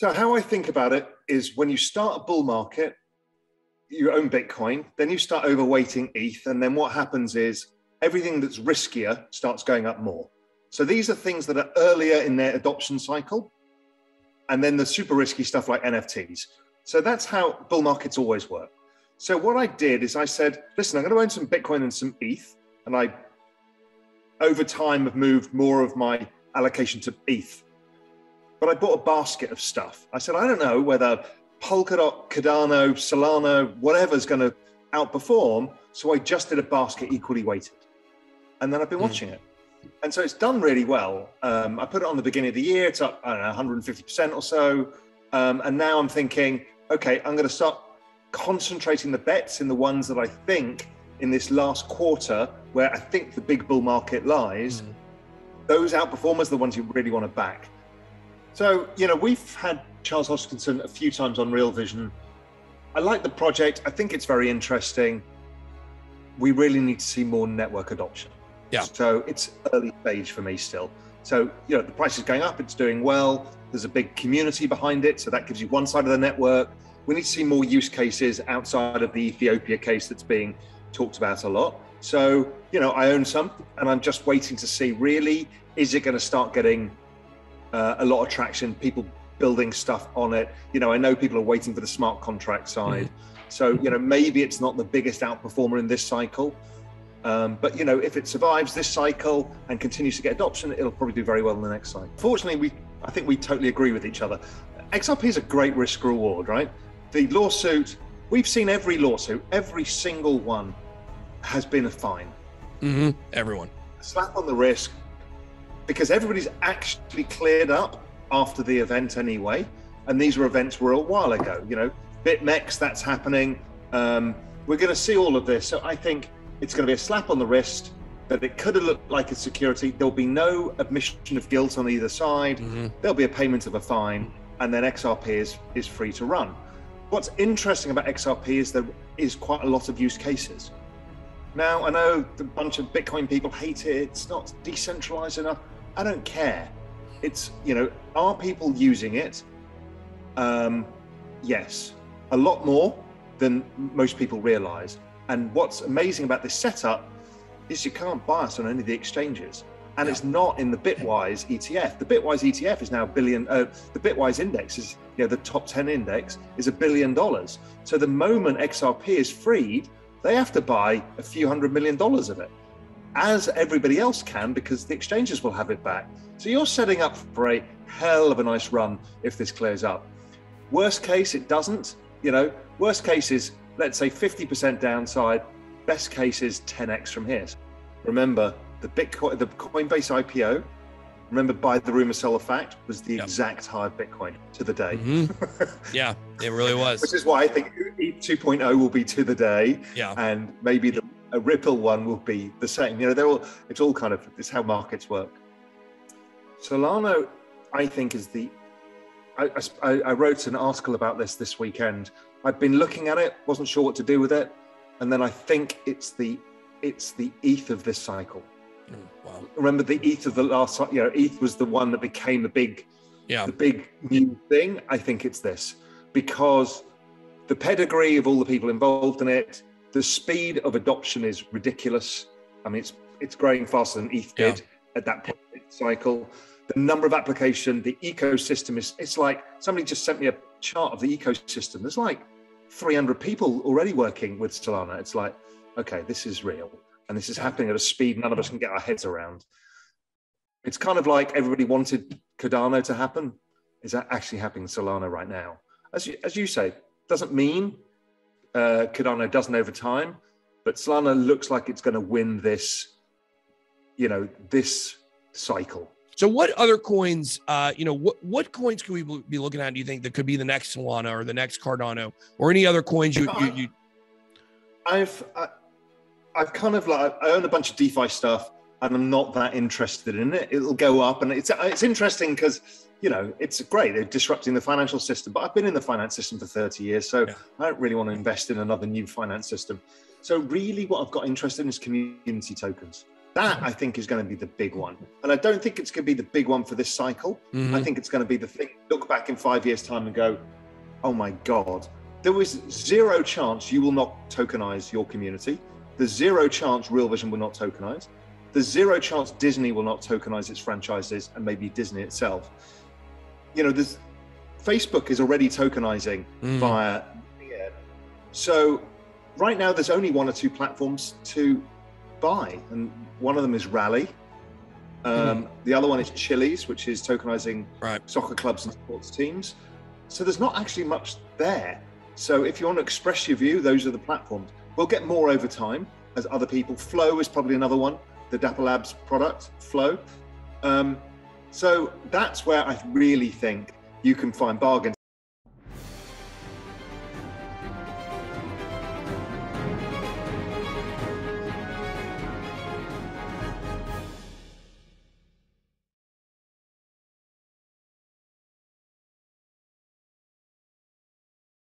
So how I think about it is when you start a bull market, you own Bitcoin, then you start overweighting ETH. And then what happens is everything that's riskier starts going up more. So these are things that are earlier in their adoption cycle. And then the super risky stuff like NFTs. So that's how bull markets always work. So what I did is I said, listen, I'm going to own some Bitcoin and some ETH. And I, over time, have moved more of my allocation to ETH. But I bought a basket of stuff. I said, I don't know whether Polkadot, Cardano, Solana, whatever's going to outperform. So I just did a basket equally weighted. And then I've been watching it. And so it's done really well. I put it on the beginning of the year. It's up, I don't know, 150% or so. And now I'm thinking, okay, I'm going to start concentrating the bets in the ones that I think in this last quarter, where I think the big bull market lies, those outperformers are the ones you really want to back. So, you know, we've had Charles Hoskinson a few times on Real Vision. I like the project. I think it's very interesting. We really need to see more network adoption. Yeah. So it's early stage for me still. So, you know, the price is going up, it's doing well. There's a big community behind it. So that gives you one side of the network. We need to see more use cases outside of the Ethiopia case that's being talked about a lot. So, you know, I own some and I'm just waiting to see really, is it going to start getting a lot of traction, people building stuff on it. You know, I know people are waiting for the smart contract side. So, you know, maybe it's not the biggest outperformer in this cycle. But, you know, if it survives this cycle and continues to get adoption, it'll probably do very well in the next cycle. Fortunately, I think we totally agree with each other. XRP is a great risk reward, right? The lawsuit, we've seen every lawsuit, every single one has been a fine. Everyone. Slap on the wrist, because everybody's actually cleared up after the event anyway. And these were events were a while ago, you know, BitMEX, that's happening. We're going to see all of this. So I think it's going to be a slap on the wrist, but it could have looked like a security. There'll be no admission of guilt on either side. There'll be a payment of a fine, and then XRP is free to run. What's interesting about XRP is there is quite a lot of use cases. Now, I know a bunch of Bitcoin people hate it. It's not decentralized enough. I don't care. It's, you know, are people using it? Yes, a lot more than most people realize. And what's amazing about this setup is you can't buy us on any of the exchanges. And it's not in the Bitwise ETF. The Bitwise ETF is now the Bitwise index is, you know, the top 10 index is $1 billion. So the moment XRP is freed, they have to buy a few $100 million of it, as everybody else can, because the exchanges will have it back. So you're setting up for a hell of a nice run if this clears up. Worst case, it doesn't. You know, worst case is, let's say 50% downside, best case is 10x from here. Remember, the Coinbase IPO, remember buy the rumor, sell the fact, was the exact high of Bitcoin to the day. Yeah, it really was. Which is why I think 2.0 will be to the day, and maybe a Ripple one will be the same. You know, they're all, it's all kind of, it's how markets work. Solana, I think is the, I wrote an article about this weekend. I've been looking at it, wasn't sure what to do with it. And then I think it's the ETH of this cycle. Wow. Remember the ETH of the last, you know, ETH was the one that became the big new thing. I think it's this, because the pedigree of all the people involved in it, the speed of adoption is ridiculous. I mean, it's growing faster than ETH did at that point in the cycle. The number of application, the ecosystem it's like somebody just sent me a chart of the ecosystem. There's like 300 people already working with Solana. It's like, okay, this is real. And this is happening at a speed none of us can get our heads around. It's kind of like everybody wanted Cardano to happen. Is that actually happening in Solana right now? As you say, doesn't mean Cardano doesn't over time, but Solana looks like it's going to win this, you know, this cycle. So what other coins, you know, what coins can we be looking at, do you think, that could be the next Solana or the next Cardano or any other coins you... I've kind of like, I own a bunch of DeFi stuff and I'm not that interested in it. It'll go up, and it's interesting because, you know, it's great. They're disrupting the financial system, but I've been in the finance system for 30 years. So I don't really want to invest in another new finance system. So really what I've got interested in is community tokens. That, I think, is going to be the big one. And I don't think it's going to be the big one for this cycle. Mm-hmm. I think it's going to be the thing, look back in 5 years' time and go, oh my God, there is zero chance you will not tokenize your community. There's zero chance Real Vision will not tokenize. There's zero chance Disney will not tokenize its franchises and maybe Disney itself. You know, there's, Facebook is already tokenizing via BN. So right now, there's only one or two platforms to buy. And one of them is Rally. The other one is Chili's, which is tokenizing soccer clubs and sports teams. So there's not actually much there. So if you want to express your view, those are the platforms. We'll get more over time as other people. Flow is probably another one, the Dapper Labs product, Flow. So that's where I really think you can find bargains.